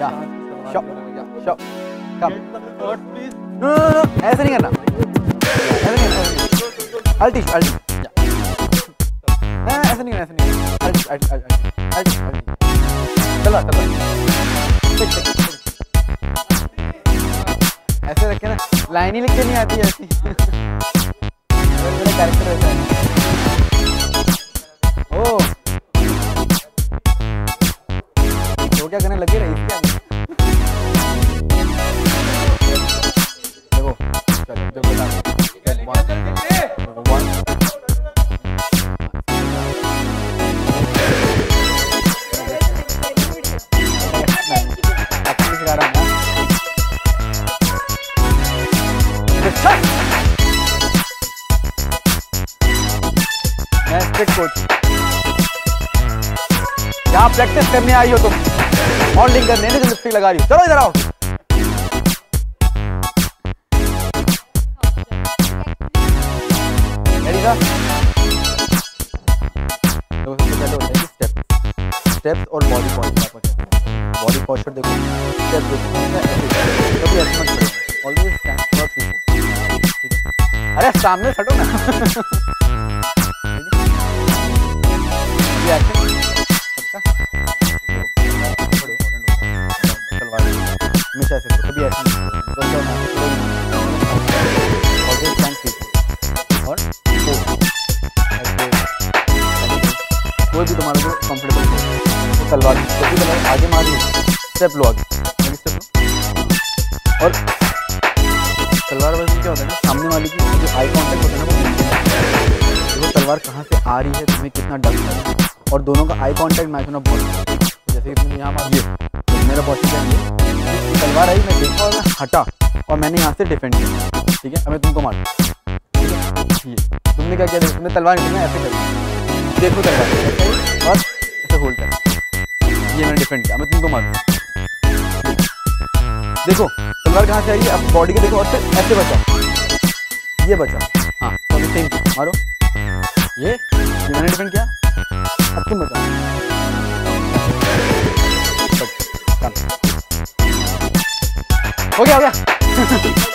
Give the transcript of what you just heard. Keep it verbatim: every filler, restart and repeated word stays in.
या shop shop कम no no no ऐसे नहीं करना ऐसे नहीं अल्टी अल्टी ना ऐसे नहीं ऐसे नहीं अल्टी अल्टी अल्टी अल्टी चलो चलो ऐसे रखे ना लाइन ही लिख के नहीं आती ऐसी मेरा कैरेक्टर ऐसा है ओ तो क्या करने लगी रही थी यहाँ प्रैक्टिस करने आई हो तुम मॉडलिंग करने नहीं तो लिपस्टिक लगा रही हो चलो इधर आओ रेडी था तो सबसे पहले होता है कि स्टेप स्टेप्स और बॉडी पॉइंट बॉडी पॉइंट देखो स्टेप कभी ऐसे मत करो ऑलवेज स्टैंड फॉर पीपल अरे सामने खड़ो ना हमेशा ऐसे कभी ऐसे और कोई भी तुम्हारे को कंफर्टेबल हो तलवार आगे मार स्टेप लो आगे स्टेप और तलवार वजन क्या होता है ना सामने वाले की जो आई कॉन्टेक्ट होता है ना वो तलवार कहाँ से आ रही है तुम्हें कितना डर है और दोनों का आई कॉन्टेक्ट मैच होना बहुत जैसे कि तुमने यहाँ मार मेरा पॉसिबल तलवार आई मैं देखा और मैं हटा और मैंने यहाँ से डिफेंड किया ठीक है अब मैं तुमको मारूँ तुमने क्या किया तुमने तलवार नहीं ऐसे कर दी देखो तलवार और ऐसे होल्ड कर ये मैंने डिफेंड किया मैं तुमको मारूँ देखो तलवार कहाँ से आई अब बॉडी के देखो और फिर ऐसे बचाओ ये बचाओ हाँ तो सेम मारो ये ये मैंने डिफेंड किया अब तुम बचाओ हो गया हो गया